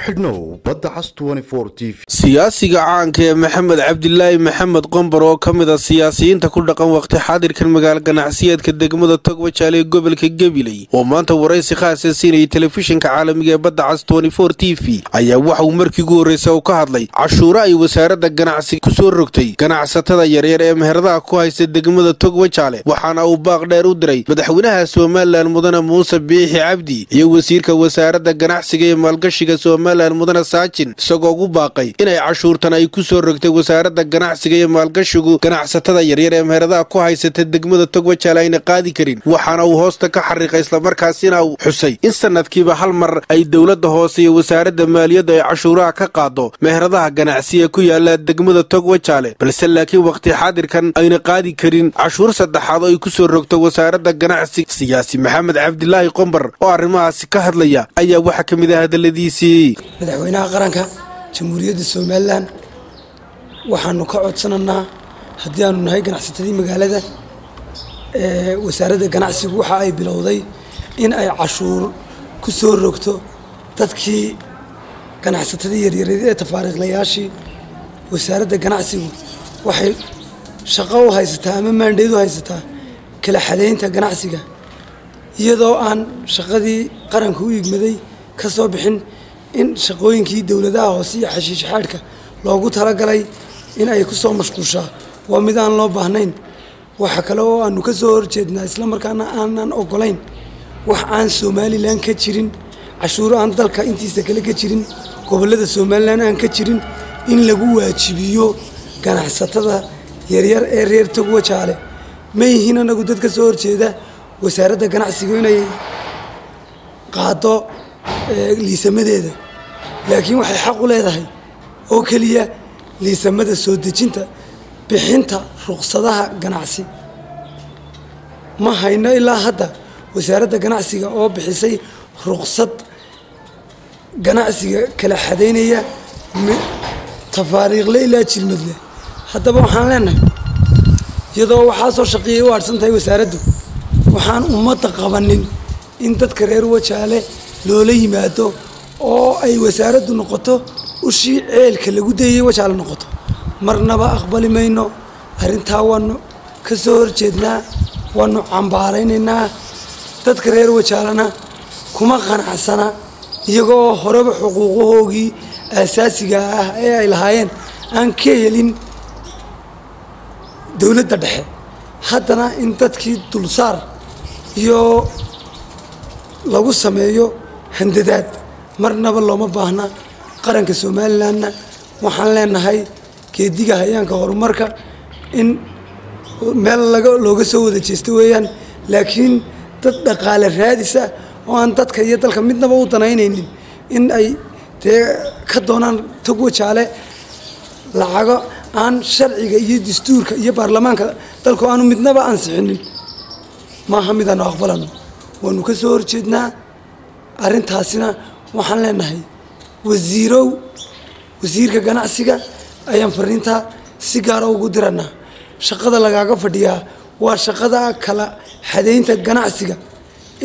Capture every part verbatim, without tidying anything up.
siyaasiga caanka ee maxamed cabdilaahi maxamed qombar oo ka mid ah siyaasiyiinta ku dhaqan waqti xaadirkan magaal ganacsiyeedka degmada Togwajaale ee gobolka Gabiley oo maanta waraysi khaas ah siinay telefishinka caalamiga ee badda cas twenty four T V ayaa waxa uu markii ugu horeysay ka hadlay cashuura ay wasaaradda ganacsiga ku soo rogtay ganacsatada yaryar ee meheradaha ku haysta degmada Togwajaale waxaana uu baaq dheer u diray madaxweynaha Soomaaliland Mudane Muuse Biixi Cabdi iyo wasiirka wasaaradda ganacsiga iyo maalgashiga Soomaaliland Mudane Saajin isagoo ugu baaqay inay cashuurtan ay ku soo rogtay wasaaradda ganacsiga iyo maalgashigu ganacsatada yaryar ee meheradaha ku haysta degmada Togwajaale ayna qaadi karin waxaana uu hoosta ka xariiqay isla markaasina uu xusay in sanadkiiba hal mar ay dawladda hoose iyo wasaaradda maaliyadda ay cashuuraha ka qaado meheradaha ganacsiga ku yaala degmada Togwajaale balse laakiin waqti xaadirkan ayna qaadi karin cashuur saddexaad oo ay ku soo rogtay wasaaradda ganacsiga siyaasi maxamed cabdilaahi qombar oo arrimahaas ka hadlaya ayaa waxa ka mid ah hadaladiisii madaxweynaha qaranka jamhuuriyadda Soomaaliland waxaanu ka codsanaynaa haddii aanu nahay ganacsatada magaalada ee wasaaradda ganacsigu waxa ay bilowday in ay cashuur ku soo rogto dadkii ganacsatada yaryar ee tafaariiqlayaashii wasaaradda ganacsigu waxay shaqo u haysataa ama mandeed u haysataa kala xadeynta ganacsiga iyadoo aan shaqadii qaranka u igmaday ka soo bixin in shaqooyinkii dawladaha hoose iyo xashiish xaadka loogu talagalay in ay ku soo mashquushaa waa mid aan loo baahnayn waxa kale oo aanu ka soo horjeednaa isla markaana aanan ogolayn wax aan Soomaaliland ka jirin cashuur aan dalka intiisa kale ka jirin gobolada Soomaaliland aan ka jirin in lagu waajibiyo ganacsatada yaryar ee reer Togwajaale ما يهينا نقول دتك صور كذا وسعرته كان عسيقونا قاطع اللي سمد هذا لكن واحد حق ولا هذا أو كلية اللي سمد السود جنتا بحنتا رخصتها كان عسي ما هينا إلا هذا وسعرته كان عسيق أو بحسي رخصت كان عسيق كلا حدين هي تفاريق ليلة المدلة حتى بوحنا iyadoo waxa soo shaqeeyay u arsantahay wasaaraddu waxaan ummada qabanin in dadka reer Wajaale loola yimaado oo ay wasaaraddu noqoto ushii ceelka lagu deeyay Wajaale noqoto marnaba aqbali mayno arintaa waanu ka soo horjeednaa waanu cambaaraynaynaa dadka reer Wajaalena kuma qanacsana iyagoo horeba xuquuqoogii asaasiga ah ee ay lahaayeen aan ka helin dawladda dhexe haddana in dadkii dulsaar iyo lagu sameeyo handadaad marnaba looma baahna qaranka Soomaaliland waxaan leenahay keediga hayaanka horumarka in meel laga looga soo wada jeesto weeyaan laakiin dad dhaqaale raadisa oo aan dadka iyo dalka midnaba u danaynaynin in ay ka doonaan Togwajaale lacago aan sharciga iyo dastuurka iyo baarlamaanka dalku aanu midnaba ansixinin ma hamidaan aqbalano waanu ka soo horjeednaa arintaasina waxaan leenahay wasiiro wasiirka ganacsiga ayaan fariinta si gaar ah ugu diranaa shaqada lagaaga fadhiyaa waa shaqada kala xadeynta ganacsiga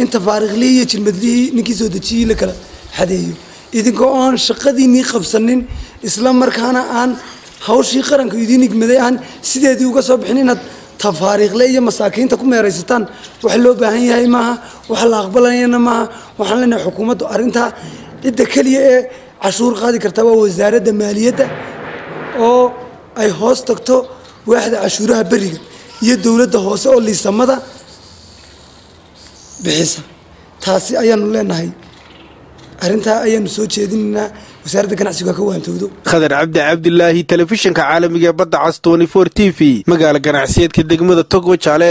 inta faariqliye jilmadlii ninkii soo dajiyay la kala xadeeyo idinkoo aan shaqadiinii qabsanin isla markaana aan hawshii qaranka idin igmaday aan sideedii uga soo bixinayna tafaariiqleeyo masaakiinta ku meeraysataan wax loo baahan yahay maaha wax la aqbalayna maaha waxaan leenahay xukuumaddu arinta cidda kaliya ee cashuur qaadi karta waa wasaaradda maaliyadda oo ay hoos tagto waaxda cashuuraha bariga iyo dawladda hoose oo liisamada bixisa taasi ayaanu leenahay arinta ayaanu soo jeedinaynaa وسارد كان عسيقها كوان تودو خضر عبد عبد الله تلفزيون كعالمية بدعس twenty four T V مقالة كان عسيد كدق مدى Togwajaale.